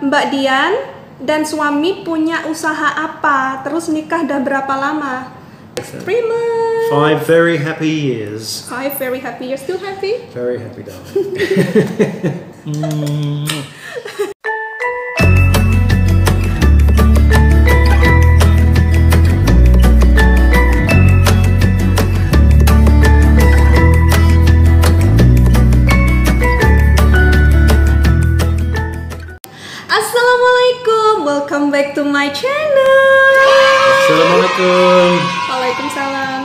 Mbak Dian dan suami punya usaha apa? Terus nikah dah berapa lama? 3 months. 5 very happy years. 5 very happy years. Still happy? Very happy, darling. Welcome back to my channel. Assalamualaikum. Waalaikumsalam.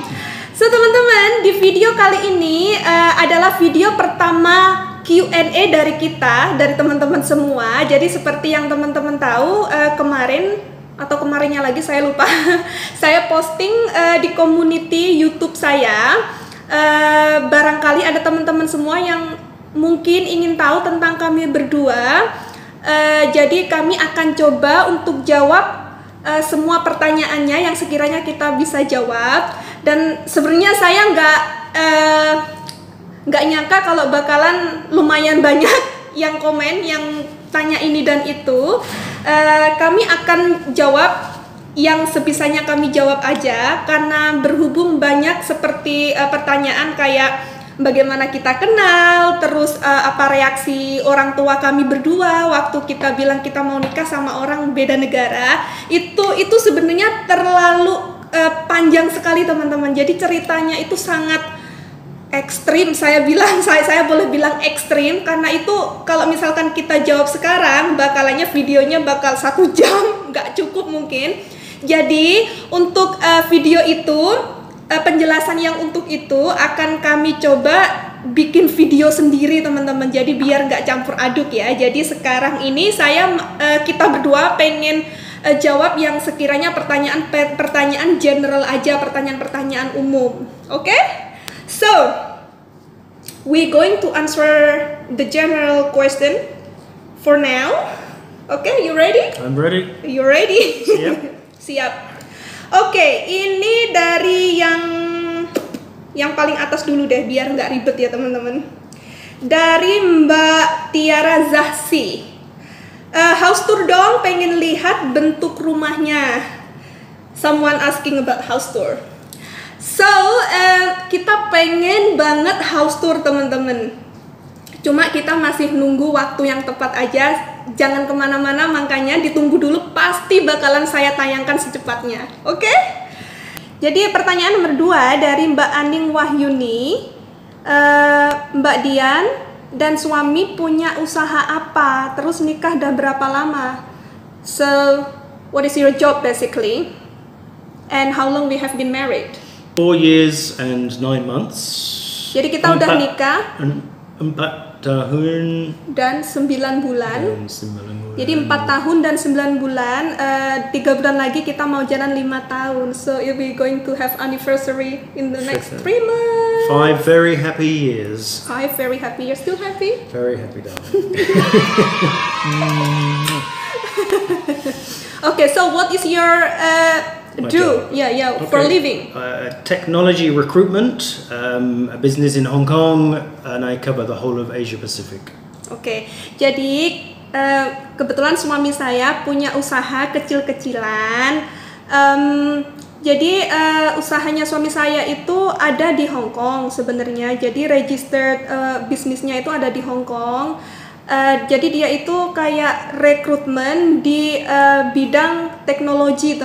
So teman-teman, di video kali ini adalah video pertama Q&A dari kita, dari teman-teman semua. Jadi seperti yang teman-teman tahu, kemarin atau kemarinnya lagi saya lupa, saya posting di community YouTube saya. Barangkali ada teman-teman semua yang mungkin ingin tahu tentang kami berdua. Jadi kami akan coba untuk jawab semua pertanyaannya yang sekiranya kita bisa jawab. Dan sebenarnya saya nggak nyangka kalau bakalan lumayan banyak yang komen, yang tanya ini dan itu. Kami akan jawab yang sebisanya kami jawab aja, karena berhubung banyak seperti pertanyaan kayak bagaimana kita kenal, terus apa reaksi orang tua kami berdua waktu kita bilang kita mau nikah sama orang beda negara. Itu sebenarnya terlalu panjang sekali teman-teman. Jadi ceritanya itu sangat ekstrim. Saya bilang, saya boleh bilang ekstrim, karena itu kalau misalkan kita jawab sekarang, bakalannya videonya bakal 1 jam, nggak cukup mungkin. Jadi untuk video itu, penjelasan yang untuk itu akan kami coba bikin video sendiri teman-teman. Jadi biar nggak campur aduk ya. Jadi sekarang ini kita berdua pengen jawab yang sekiranya pertanyaan general aja, pertanyaan-pertanyaan umum. Okay? So we going to answer the general question for now. Okay, you ready? I'm ready. You ready? Siap. Siap. Oke, ini dari yang paling atas dulu deh, biar nggak ribet ya teman-teman. Dari Mbak Tiara Zahsi, house tour dong, pengen lihat bentuk rumahnya. Someone asking about house tour. So, kita pengen banget house tour teman-teman. Cuma kita masih nunggu waktu yang tepat aja. Jangan kemana-mana, makanya ditunggu dulu, pasti bakalan saya tayangkan secepatnya. Oke? Jadi pertanyaan nomor 2 dari Mbak Aning Wahyuni, Mbak Dian dan suami punya usaha apa? Terus nikah dah berapa lama? So, what is your job basically? And how long we have been married? 4 years and 9 months. Jadi kita udah nikah 4 tahun dan 9 bulan. Jadi 4 tahun dan 9 bulan, 3 bulan lagi kita mau jalan 5 tahun. So you'll be going to have anniversary in the next 3 months. 5 very happy years. 5 very happy years. Still happy? Very happy, darling. Okay, so what is your do? Yeah, okay. For living? Technology recruitment, a business in Hong Kong, and I cover the whole of Asia Pacific. Okay, jadi kebetulan suami saya punya usaha kecil-kecilan. Jadi usahanya suami saya itu ada di Hong Kong sebenarnya. Jadi registered bisnisnya itu ada di Hong Kong. Jadi dia itu kayak rekrutmen di bidang teknologi,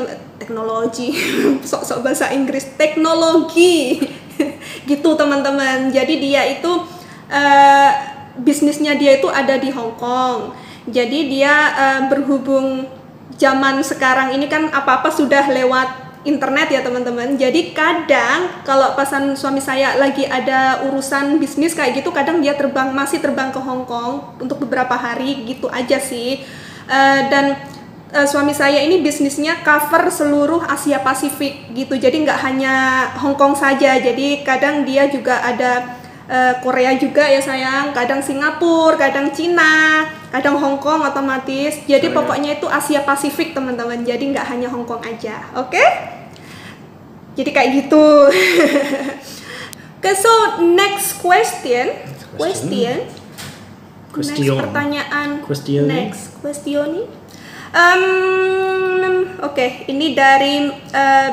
sok-sok bahasa Inggris, teknologi gitu teman-teman. Jadi dia itu bisnisnya dia itu ada di Hong Kong. Jadi dia berhubung zaman sekarang ini kan apa-apa sudah lewat internet ya teman-teman. Jadi kadang kalau pasangan suami saya lagi ada urusan bisnis kayak gitu, kadang dia masih terbang ke Hong Kong untuk beberapa hari gitu aja sih. Dan suami saya ini bisnisnya cover seluruh Asia Pasifik gitu, jadi nggak hanya Hong Kong saja. Jadi kadang dia juga ada Korea juga ya sayang, kadang Singapura, kadang Cina, kadang Hong Kong otomatis. Jadi pokoknya itu Asia Pasifik teman-teman, jadi nggak hanya Hong Kong aja. Okay? Jadi kayak gitu. Okay, so next question. Question. Next pertanyaan. Question. Next questioni. Oke, ini dari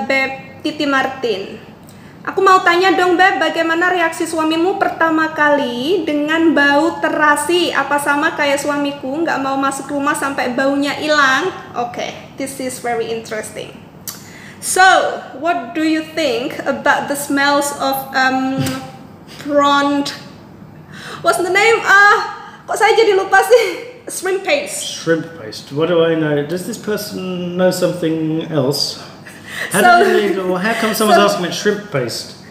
Beb Titi Martin. Aku mau tanya dong Beb, bagaimana reaksi suamimu pertama kali dengan bau terasi? Apa sama kayak suamiku, nggak mau masuk rumah sampai baunya hilang? Oke, this is very interesting. So, what do you think about the smells of prawn? What's the name? Kok saya jadi lupa sih? Shrimp paste. Shrimp paste. What do I know? Does this person know something else? How come someone's asking about shrimp paste?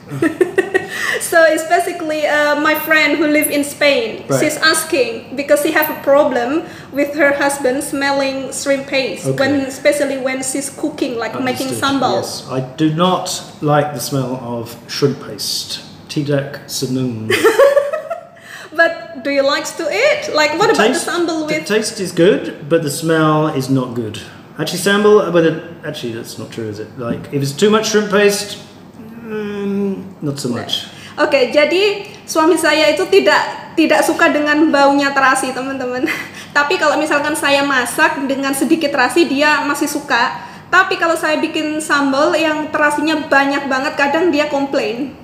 So it's basically my friend who lives in Spain. Right. She's asking because she has a problem with her husband smelling shrimp paste, okay, especially when she's cooking, like making sambal. Yes, I do not like the smell of shrimp paste. Tidak senang. But do you like to eat? Like what about the sambal with? The taste is good, but the smell is not good. Actually, sambal, but actually that's not true, is it? Like if it's too much shrimp paste, not so much. Oke, jadi suami saya itu tidak suka dengan baunya terasi, teman-teman. Tapi kalau misalkan saya masak dengan sedikit terasi, dia masih suka. Tapi kalau saya bikin sambal yang terasinya banyak banget, kadang dia komplain.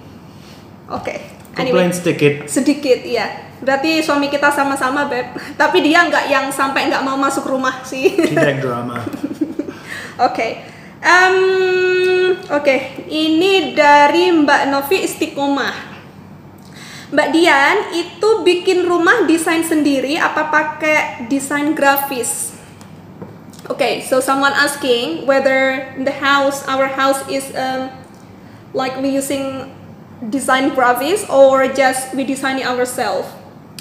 Oke. Anyway, sedikit ya. Berarti suami kita sama-sama Beb. Tapi dia nggak yang sampai nggak mau masuk rumah sih. Tidak drama. Oke. Ini dari Mbak Novi Istiqomah. Mbak Dian itu bikin rumah desain sendiri apa pakai desain grafis? Oke, so someone asking whether our house is like we using design graphics or just we design it ourselves?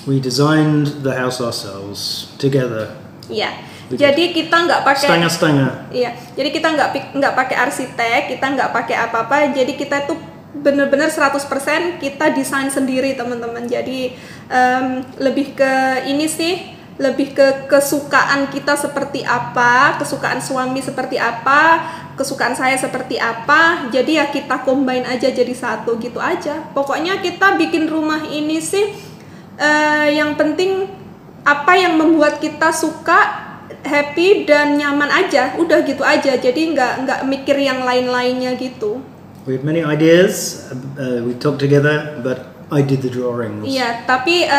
We designed the house ourselves together. Yeah. Jadi kita nggak pakai setengah-setengah. Iya. Jadi kita nggak pakai arsitek, kita nggak pakai apa-apa. Jadi kita tuh bener-bener 100% kita desain sendiri, teman-teman. Jadi lebih ke ini sih, lebih ke kesukaan kita seperti apa, kesukaan suami seperti apa, kesukaan saya seperti apa. Jadi ya kita combine aja jadi satu gitu aja. Pokoknya kita bikin rumah ini sih yang penting apa yang membuat kita suka, happy dan nyaman aja. Udah gitu aja. Jadi nggak mikir yang lain-lainnya gitu. We have many ideas. We talk together, but I did the drawings. Iya, tapi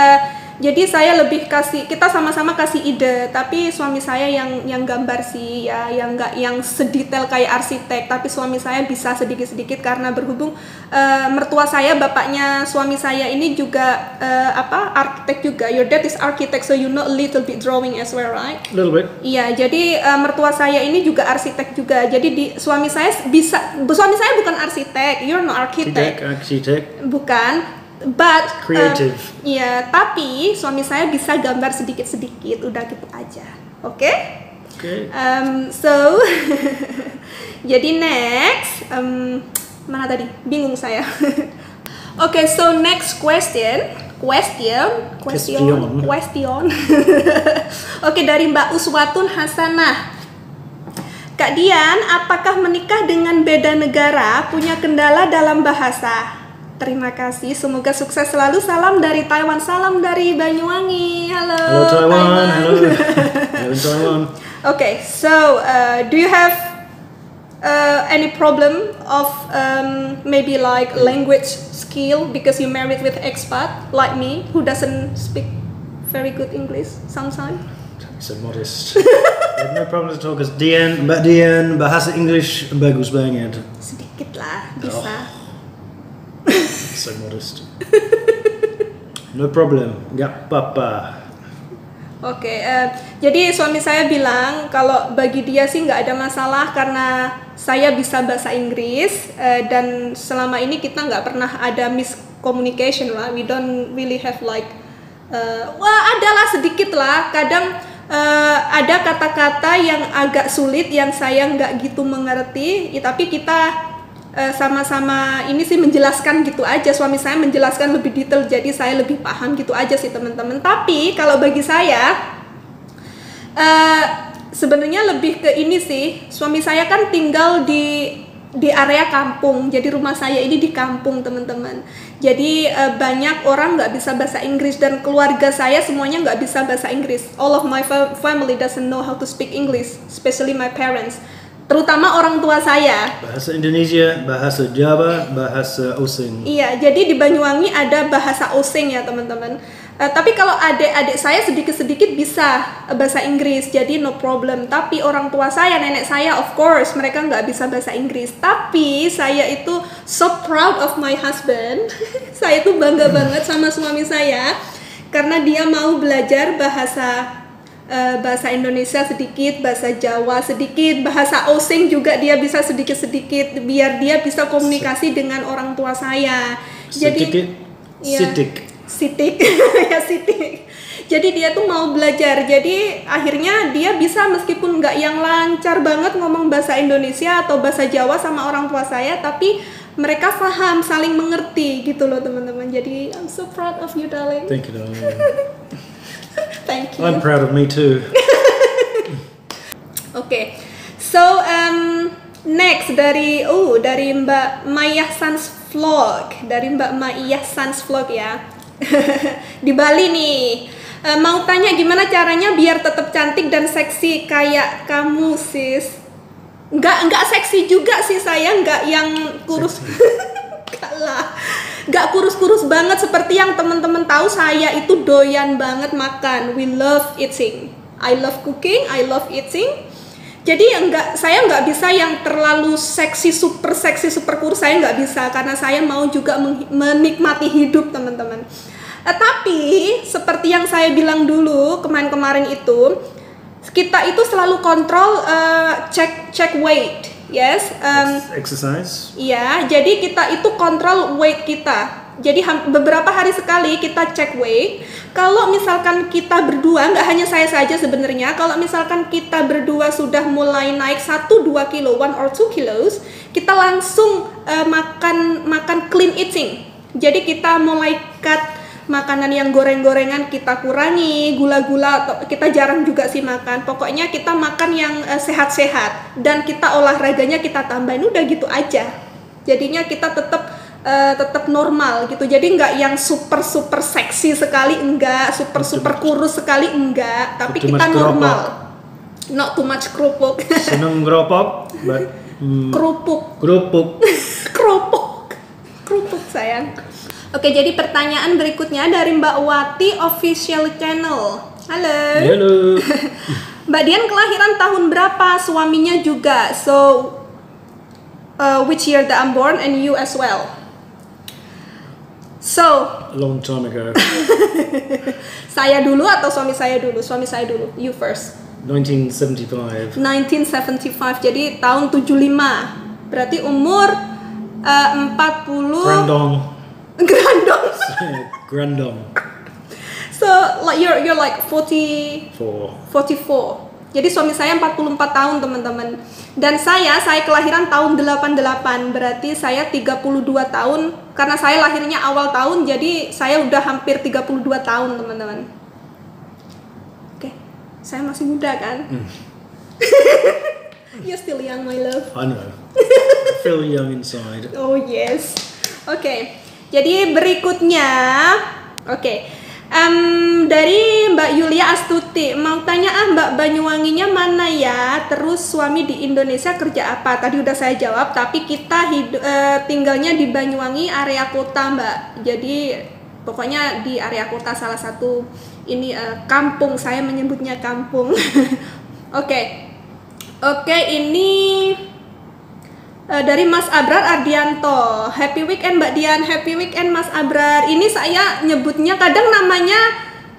jadi saya lebih kasih, kita sama-sama kasih ide, tapi suami saya yang gambar sih ya, yang nggak yang sedetail kayak arsitek, tapi suami saya bisa sedikit-sedikit karena berhubung mertua saya, bapaknya suami saya ini juga arsitek juga. Your dad is architect, so you know a little bit drawing as well, right? Little bit. Iya, jadi mertua saya ini juga arsitek juga. Jadi suami saya bukan arsitek, you're not architect. Arsitek. Bukan. But creative. Ya, tapi suami saya bisa gambar sedikit-sedikit, udah gitu aja. Oke? Okay? Okay. So jadi next, mana tadi? Bingung saya. Oke, so next question. Oke, dari Mbak Uswatun Hasanah. Kak Dian, apakah menikah dengan beda negara punya kendala dalam bahasa? Terima kasih, semoga sukses selalu. Salam dari Taiwan, salam dari Banyuwangi. Halo, hello, Taiwan. Halo. Hello, Taiwan. Okay, so do you have any problem of maybe like language skill because you married with expat like me who doesn't speak very good English sometimes? So modest. No problems at all because Dian, Mbak Dian, bahasa English bagus banget. Sedikit lah, bisa. Oh. So modest. No problem, nggak apa-apa. Oke, jadi suami saya bilang kalau bagi dia sih nggak ada masalah karena saya bisa bahasa Inggris dan selama ini kita nggak pernah ada miscommunication, right? We don't really have like, adalah sedikit lah. Kadang ada kata-kata yang agak sulit yang saya nggak gitu mengerti, ya, tapi kita sama-sama ini sih menjelaskan gitu aja. Suami saya menjelaskan lebih detail, jadi saya lebih paham gitu aja sih, teman-teman. Tapi kalau bagi saya sebenarnya lebih ke ini sih, suami saya kan tinggal di di area kampung, jadi rumah saya ini di kampung teman-teman. Jadi banyak orang nggak bisa bahasa Inggris, dan keluarga saya semuanya nggak bisa bahasa Inggris. All of my family doesn't know how to speak English, especially my parents. Terutama orang tua saya. Bahasa Indonesia, bahasa Jawa, bahasa Osing. Iya, jadi di Banyuwangi ada bahasa Osing ya teman-teman. Tapi kalau adik-adik saya sedikit-sedikit bisa bahasa Inggris, jadi no problem. Tapi orang tua saya, nenek saya, of course, mereka nggak bisa bahasa Inggris. Tapi saya itu so proud of my husband. Saya itu bangga banget sama suami saya, karena dia mau belajar bahasa Indonesia sedikit, bahasa Jawa sedikit, bahasa Osing juga dia bisa sedikit-sedikit, biar dia bisa komunikasi dengan orang tua saya. Jadi, Sitik ya sitik. Jadi dia tuh mau belajar. Jadi akhirnya dia bisa, meskipun nggak yang lancar banget ngomong bahasa Indonesia atau bahasa Jawa sama orang tua saya, tapi mereka paham, saling mengerti gitu loh teman-teman. Jadi I'm so proud of you darling. Thank you darling. Thank you. I'm proud of me too. Okay. So next dari Mbak Maia Sans Vlog, ya. Di Bali nih, mau tanya gimana caranya biar tetap cantik dan seksi kayak kamu sis. Nggak seksi juga sih saya, nggak yang kurus. Nggak kurus-kurus banget seperti yang teman-teman tahu. Saya itu doyan banget makan, we love eating, I love cooking, I love eating. Jadi saya nggak bisa yang terlalu seksi super kurus, saya nggak bisa, karena saya mau juga menikmati hidup teman-teman. Tapi seperti yang saya bilang dulu kemarin itu, kita itu selalu kontrol check weight, yes. Exercise. Iya, jadi kita itu kontrol weight kita. Jadi beberapa hari sekali kita cek weight. Kalau misalkan kita berdua, nggak hanya saya saja sebenarnya, kalau misalkan kita berdua sudah mulai naik 1-2 kilo, 1 or 2 kilos, kita langsung makan clean eating. Jadi kita mulai cut makanan yang goreng-gorengan, kita kurangi gula-gula, atau kita jarang juga sih makan. Pokoknya kita makan yang sehat-sehat, dan kita olahraganya kita tambahin, udah gitu aja. Jadinya kita tetap normal gitu. Jadi nggak yang super seksi sekali, enggak, super kurus sekali, enggak, tapi kita normal. Not too much kerupuk. Seneng kerupuk, but kerupuk. kerupuk sayang. Oke, jadi pertanyaan berikutnya dari Mbak Wati Official Channel. Halo. Mbak Dian kelahiran tahun berapa? Suaminya juga. So which year that I'm born and you as well? So, a long time ago. Saya dulu atau suami saya dulu? Suami saya dulu. You first. 1975. 1975. Jadi tahun 75. Berarti umur 40. Grandong. Grandong. So, like you're like 44. Jadi suami saya 44 tahun teman-teman. Dan saya kelahiran tahun 88, berarti saya 32 tahun. Karena saya lahirnya awal tahun, jadi saya udah hampir 32 tahun teman-teman. Oke, saya masih muda kan? You're still young my love. I know, I feel young inside. Oh yes. Oke, jadi berikutnya. Oke. Dari Mbak Yulia Astuti, mau tanya Mbak Banyuwanginya mana ya, terus suami di Indonesia kerja apa? Tadi udah saya jawab, tapi kita tinggalnya di Banyuwangi area kota Mbak. Jadi pokoknya di area kota, salah satu ini kampung, saya menyebutnya kampung. Oke, ini dari Mas Abrar Ardianto. Happy weekend Mbak Dian. Happy weekend Mas Abrar. Ini saya nyebutnya kadang namanya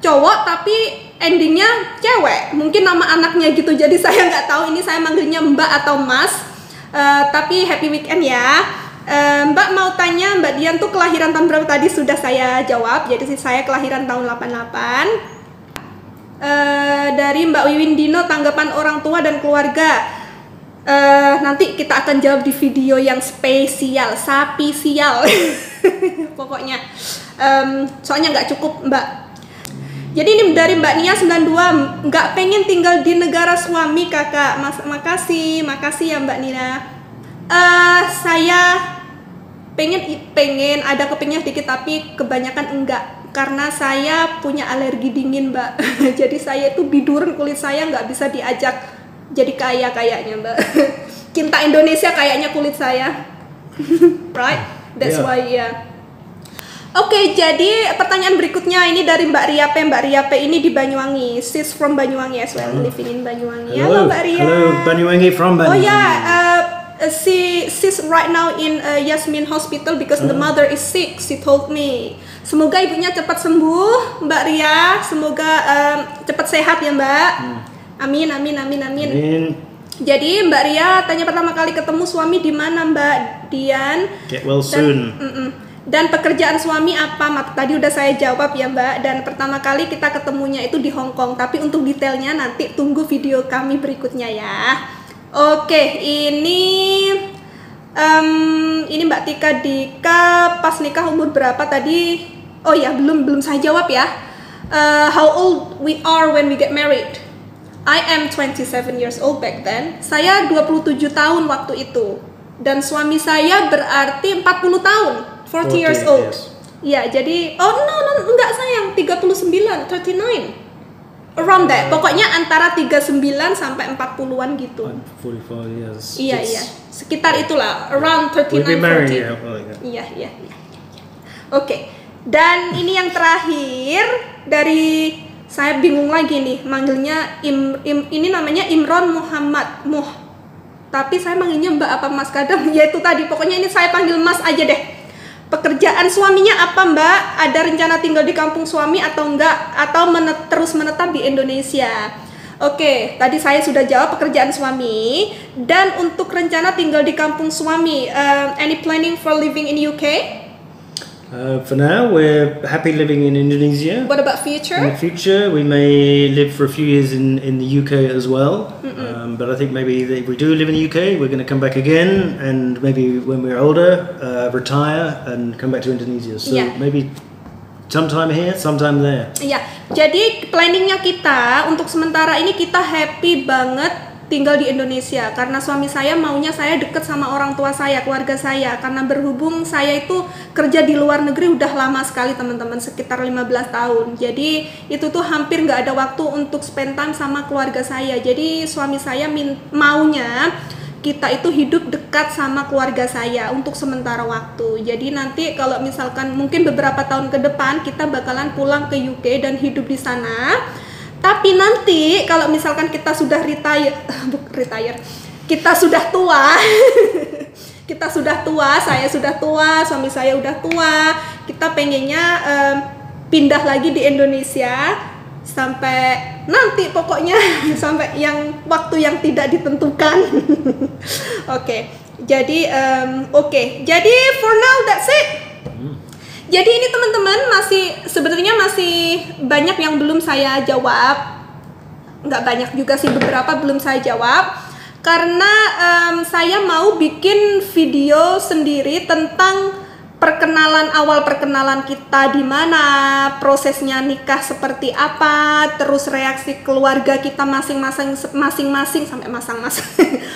cowok tapi endingnya cewek, mungkin nama anaknya gitu, jadi saya nggak tahu ini saya manggilnya Mbak atau Mas. Tapi happy weekend ya. Mbak mau tanya Mbak Dian tuh kelahiran tahun berapa? Tadi sudah saya jawab, jadi saya kelahiran tahun 88. Dari Mbak Wiwin Dino, tanggapan orang tua dan keluarga. Nanti kita akan jawab di video yang spesial, sapisial. Pokoknya soalnya nggak cukup Mbak. Jadi ini dari Mbak Nia 92, nggak pengen tinggal di negara suami kakak. Makasih ya Mbak Nia. Saya pengen ada kepingnya dikit, tapi kebanyakan enggak. Karena saya punya alergi dingin, Mbak. Jadi saya itu biduran, kulit saya nggak bisa diajak jadi kaya kayaknya, Mbak. Cinta Indonesia kayaknya kulit saya. Right? That's why, yeah. Oke, jadi pertanyaan berikutnya ini dari Mbak Riape. Mbak Riape ini di Banyuwangi. She's from Banyuwangi as well, living in Banyuwangi. Hello, Mbak Riape. Hello, Banyuwangi from Banyuwangi. Oh yeah, she's right now in Yasmin hospital because the mother is sick, she told me. Semoga ibunya cepat sembuh, Mbak Ria. Semoga cepat sehat ya, Mbak. Amin, amin, amin, amin, amin. Jadi Mbak Ria tanya pertama kali ketemu suami di mana, Mbak Dian? Get well soon. Dan pekerjaan suami apa? Tadi udah saya jawab ya, Mbak. Dan pertama kali kita ketemunya itu di Hong Kong. Tapi untuk detailnya nanti tunggu video kami berikutnya ya. Oke, ini Mbak Tika Dika pas nikah umur berapa tadi? Oh ya, belum saya jawab ya. How old we are when we get married? I am 27 years old back then. Saya 27 tahun waktu itu. Dan suami saya berarti 40 tahun. 40 years old. Yes. Ya, jadi oh no, enggak sayang, 39, 39. Around that, pokoknya antara 39 sampai 40-an gitu. 44 years. Iya, iya. Sekitar itulah, around 39, 40. Iya, iya, iya. Oke. Dan ini yang terakhir dari, saya bingung lagi nih manggilnya. Ini namanya Imron Muhammad. Tapi saya manggilnya Mbak apa Mas kadang? Ya itu tadi, pokoknya ini saya panggil Mas aja deh. Pekerjaan suaminya apa, Mbak? Ada rencana tinggal di kampung suami atau enggak? Atau terus menetap di Indonesia? Oke, tadi saya sudah jawab pekerjaan suami. Dan untuk rencana tinggal di kampung suami, any planning for living in UK? For now, we're happy living in Indonesia. What about future? In the future, we may live for a few years in the UK as well. But I think maybe if we do live in the UK, we're going to come back again, and maybe when we're older, retire and come back to Indonesia. So yeah, maybe sometime here, sometime there. Yeah. Jadi planningnya kita untuk sementara ini kita happy banget tinggal di Indonesia, karena suami saya maunya saya deket sama orang tua saya, keluarga saya, karena berhubung saya itu kerja di luar negeri udah lama sekali teman-teman, sekitar 15 tahun, jadi itu tuh hampir nggak ada waktu untuk spend time sama keluarga saya. Jadi suami saya maunya kita itu hidup dekat sama keluarga saya untuk sementara waktu. Jadi nanti kalau misalkan mungkin beberapa tahun ke depan kita bakalan pulang ke UK dan hidup di sana. Tapi nanti kalau misalkan kita sudah retire, kita sudah tua, saya sudah tua, suami saya udah tua, kita pengennya pindah lagi di Indonesia sampai nanti pokoknya sampai yang waktu yang tidak ditentukan. Oke, jadi jadi for now that's it. Jadi ini teman-teman sebenarnya masih banyak yang belum saya jawab, nggak banyak juga sih, beberapa belum saya jawab karena saya mau bikin video sendiri tentang awal perkenalan kita di mana, prosesnya nikah seperti apa, terus reaksi keluarga kita masing-masing sampai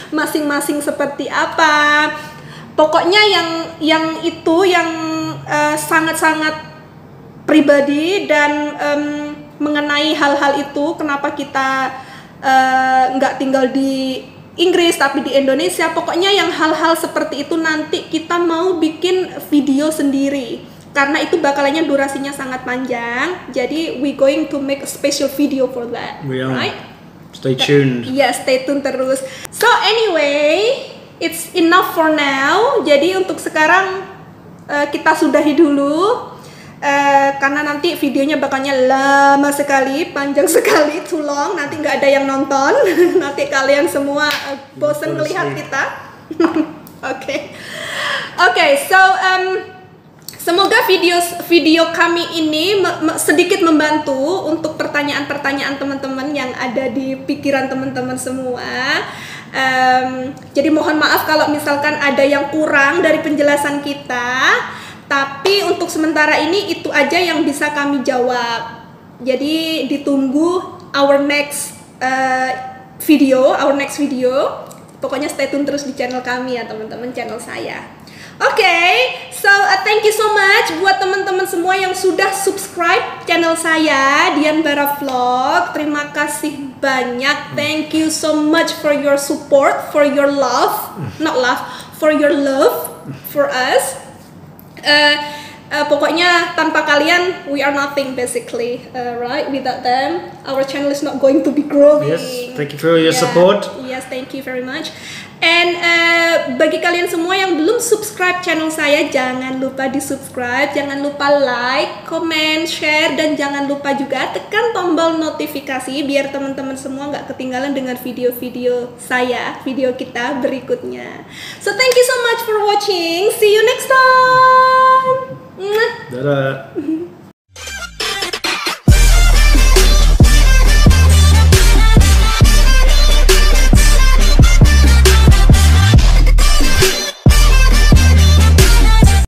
masing-masing seperti apa. Pokoknya yang sangat-sangat pribadi dan mengenai hal-hal itu, kenapa kita nggak tinggal di Inggris tapi di Indonesia, pokoknya yang hal-hal seperti itu nanti kita mau bikin video sendiri karena itu bakalannya durasinya sangat panjang. Jadi we going to make a special video for that, right? Stay tuned. Ya, stay tune terus. So anyway, it's enough for now. Jadi untuk sekarang kita sudahi dulu karena nanti videonya bakalnya lama sekali, panjang sekali, too long, nanti nggak ada yang nonton. Nanti kalian semua bosen melihat kita. Oke, so semoga video kami ini sedikit membantu untuk pertanyaan-pertanyaan teman-teman yang ada di pikiran teman-teman semua. Jadi mohon maaf kalau misalkan ada yang kurang dari penjelasan kita, tapi untuk sementara ini itu aja yang bisa kami jawab. Jadi ditunggu our next video Pokoknya stay tune terus di channel kami ya teman-teman, channel saya. Oke, so thank you so much buat teman-teman semua yang sudah subscribe channel saya, Dian Bara Vlog. Terima kasih banyak. Thank you so much for your support, for your love, for your love for us. Pokoknya tanpa kalian we are nothing basically, right? Without them our channel is not going to be growing. Yes, thank you for your support. Yes, thank you very much. And bagi kalian semua yang belum subscribe channel saya, jangan lupa di subscribe, jangan lupa like, comment, share, dan jangan lupa juga tekan tombol notifikasi biar teman-teman semua nggak ketinggalan dengan video-video saya, video kita berikutnya. So thank you so much for watching, see you next time. Dadah.